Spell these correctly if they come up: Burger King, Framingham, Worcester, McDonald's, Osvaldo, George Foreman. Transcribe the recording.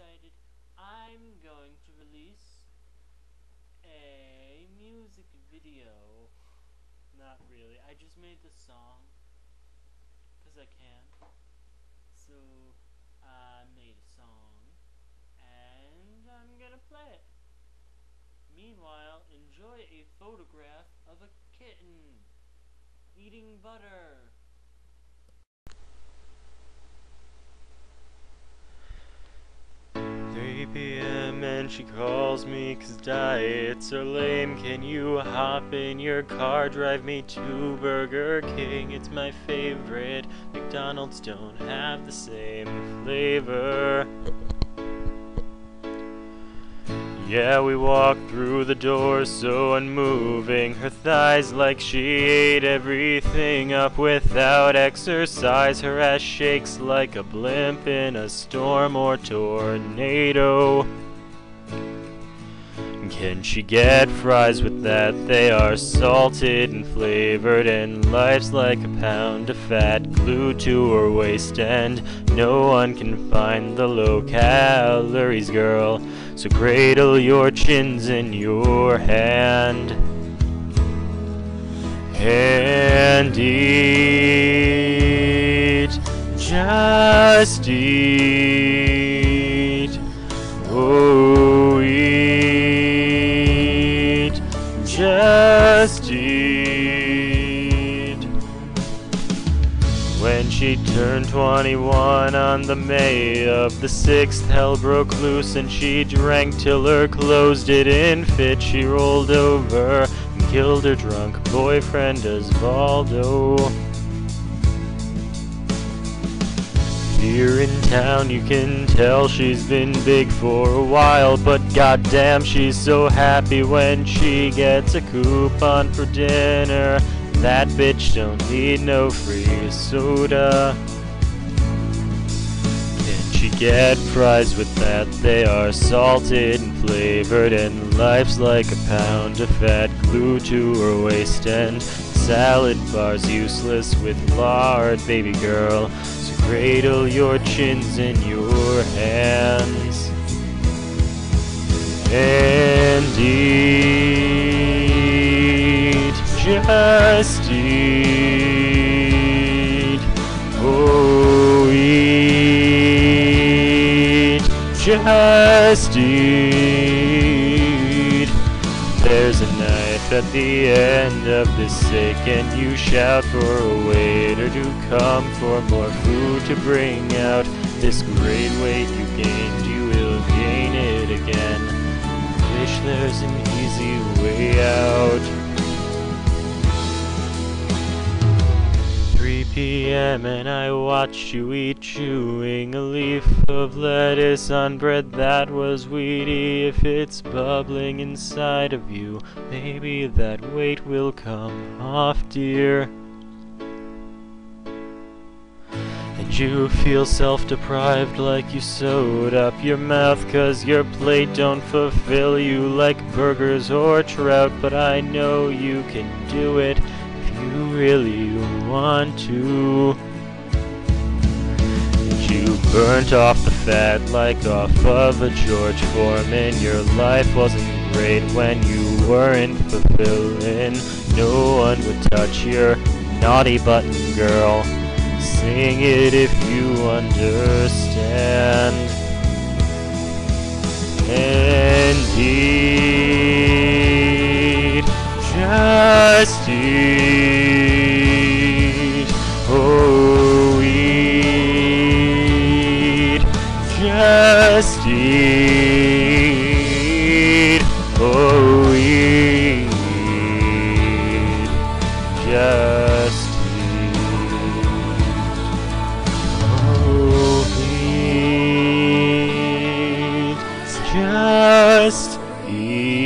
decided I'm going to release a music video. Not really, I just made the song because I can. So I made a song and I'm gonna play it. Meanwhile, enjoy a photograph of a kitten eating butter. It's 3 p.m. and she calls me 'cause diets are lame. Can you hop in your car, drive me to Burger King? It's my favorite. McDonald's don't have the same flavor. Yeah, we walked through the door so unmoving, her thighs like she ate everything up without exercise. Her ass shakes like a blimp in a storm or tornado. Can she get fries with that? They are salted and flavored, and life's like a pound of fat glued to her waist, and no one can find the low calories, girl. So cradle your chins in your hand and eat, just eat, oh eat, just eat. When she turned 21 on the May of the 6th, hell broke loose and she drank till her clothes didn't fit. She rolled over and killed her drunk boyfriend Osvaldo. Here in town you can tell she's been big for a while, but goddamn she's so happy when she gets a coupon for dinner. That bitch don't need no free soda. Can she get fries with that? They are salted and flavored, and life's like a pound of fat glued to her waist, and salad bar's useless with lard, baby girl. So cradle your chins in your hands and eat, just eat, oh eat, just eat. There's a knife at the end of this steak, and you shout for a waiter to come for more food to bring out this great weight you gained. You will gain it again. Wish there's an easy way out. 3 p.m. and I watched you eat, chewing a leaf of lettuce on bread that was weedy. If it's bubbling inside of you, maybe that weight will come off, dear. And you feel self-deprived like you sewed up your mouth, 'cause your plate don't fulfill you like burgers or trout. But I know you can do it if you really want to. And you burnt off the fat like off of a George Foreman. Your life wasn't great when you weren't fulfilling. No one would touch your naughty button, girl. Sing it if you understand and eat, just eat, oh eat, just eat, oh eat, just. Just eat.